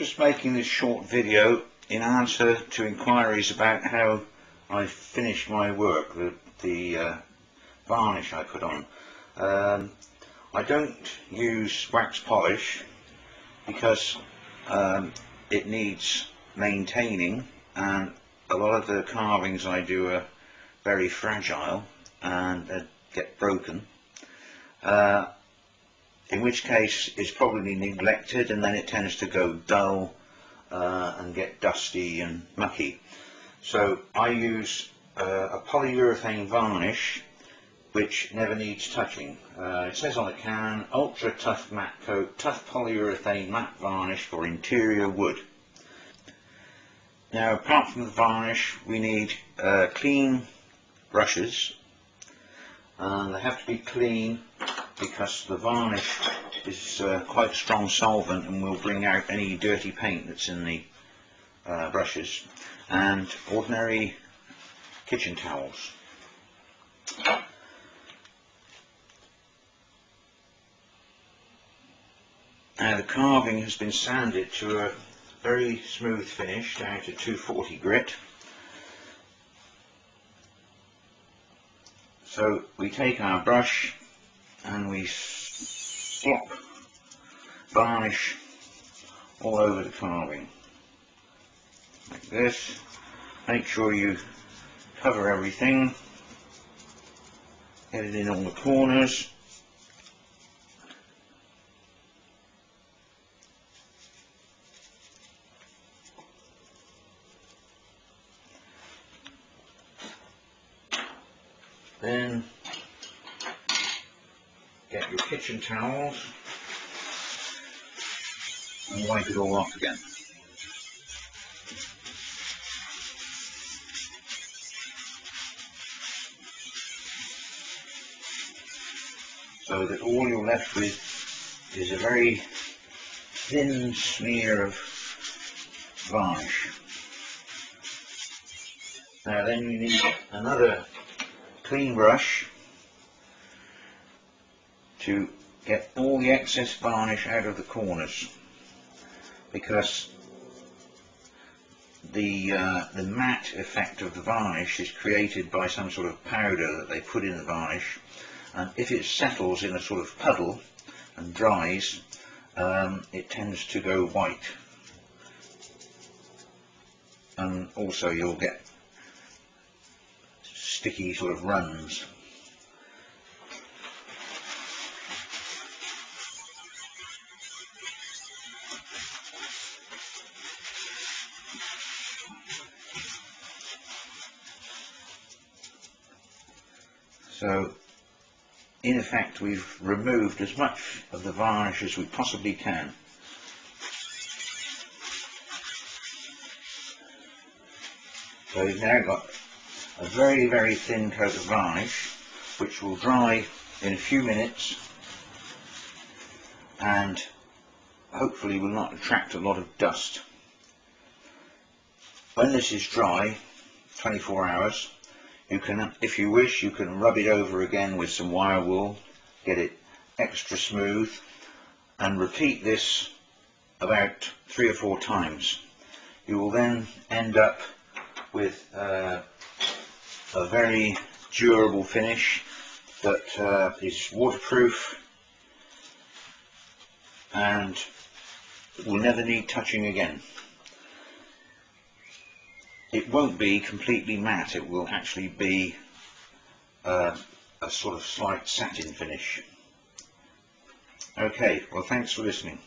Just making this short video in answer to inquiries about how I finished my work, the varnish I put on. I don't use wax polish because it needs maintaining, and a lot of the carvings I do are very fragile and they get broken. In which case it's probably neglected, and then it tends to go dull and get dusty and mucky. So I use a polyurethane varnish which never needs touching. It says on the can, ultra tough matte coat, tough polyurethane matte varnish for interior wood. Now, apart from the varnish, we need clean brushes, and they have to be clean because the varnish is quite a strong solvent and will bring out any dirty paint that's in the brushes, and ordinary kitchen towels. Now, the carving has been sanded to a very smooth finish down to 240 grit. So we take our brush and we slop varnish all over the carving like this. Make sure you cover everything, get it in all the corners. Then get your kitchen towels and wipe it all off again. So that all you're left with is a very thin smear of varnish. Now then you need another clean brush to get all the excess varnish out of the corners, because the matte effect of the varnish is created by some sort of powder that they put in the varnish, and if it settles in a sort of puddle and dries, it tends to go white, and also you'll get sticky sort of runs. So in effect we've removed as much of the varnish as we possibly can. So we've now got a very, very thin coat of varnish, which will dry in a few minutes and hopefully will not attract a lot of dust. When this is dry, 24 hours, you can, if you wish, you can rub it over again with some wire wool, get it extra smooth, and repeat this about 3 or 4 times. You will then end up with a very durable finish that is waterproof and will never need touching again. It won't be completely matte, it will actually be a sort of slight satin finish. Okay, well, thanks for listening.